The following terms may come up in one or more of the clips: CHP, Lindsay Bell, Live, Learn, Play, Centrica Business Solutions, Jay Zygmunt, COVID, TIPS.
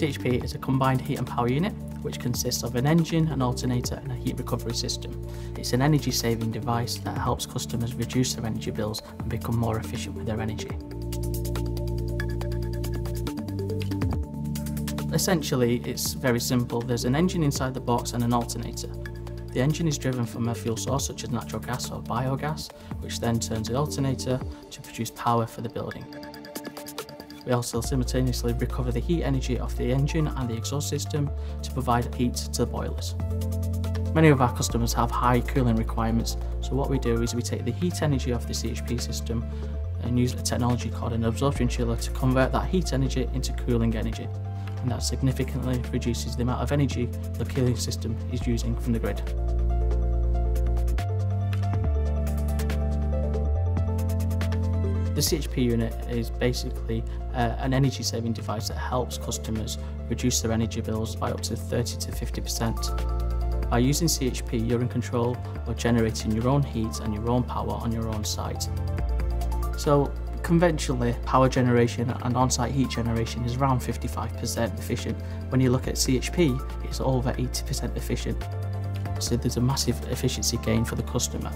CHP is a combined heat and power unit, which consists of an engine, an alternator and a heat recovery system. It's an energy saving device that helps customers reduce their energy bills and become more efficient with their energy. Essentially, it's very simple. There's an engine inside the box and an alternator. The engine is driven from a fuel source such as natural gas or biogas, which then turns the alternator to produce power for the building. We also simultaneously recover the heat energy off the engine and the exhaust system to provide heat to the boilers. Many of our customers have high cooling requirements, so what we do is we take the heat energy off the CHP system and use a technology called an absorption chiller to convert that heat energy into cooling energy, and that significantly reduces the amount of energy the cooling system is using from the grid. The CHP unit is basically an energy saving device that helps customers reduce their energy bills by up to 30 to 50%. By using CHP, you're in control of generating your own heat and your own power on your own site. So conventionally, power generation and on-site heat generation is around 55% efficient. When you look at CHP, it's over 80% efficient. So there's a massive efficiency gain for the customer.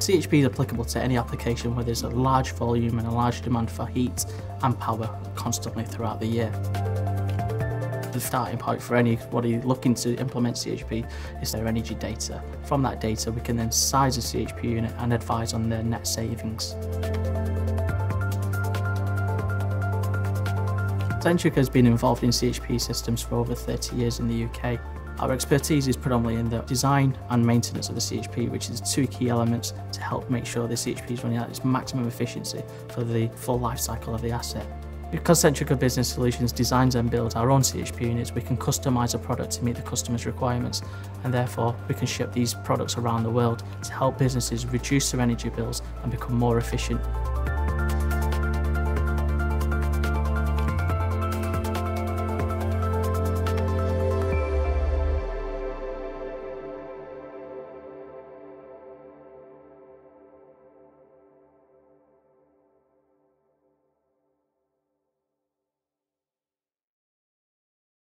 CHP is applicable to any application where there's a large volume and a large demand for heat and power constantly throughout the year. The starting point for anybody looking to implement CHP is their energy data. From that data, we can then size a CHP unit and advise on their net savings. Centrica has been involved in CHP systems for over 30 years in the UK. Our expertise is predominantly in the design and maintenance of the CHP, which is two key elements to help make sure the CHP is running at its maximum efficiency for the full life cycle of the asset. Because Centrica Business Solutions designs and builds our own CHP units, we can customise a product to meet the customer's requirements, and therefore we can ship these products around the world to help businesses reduce their energy bills and become more efficient.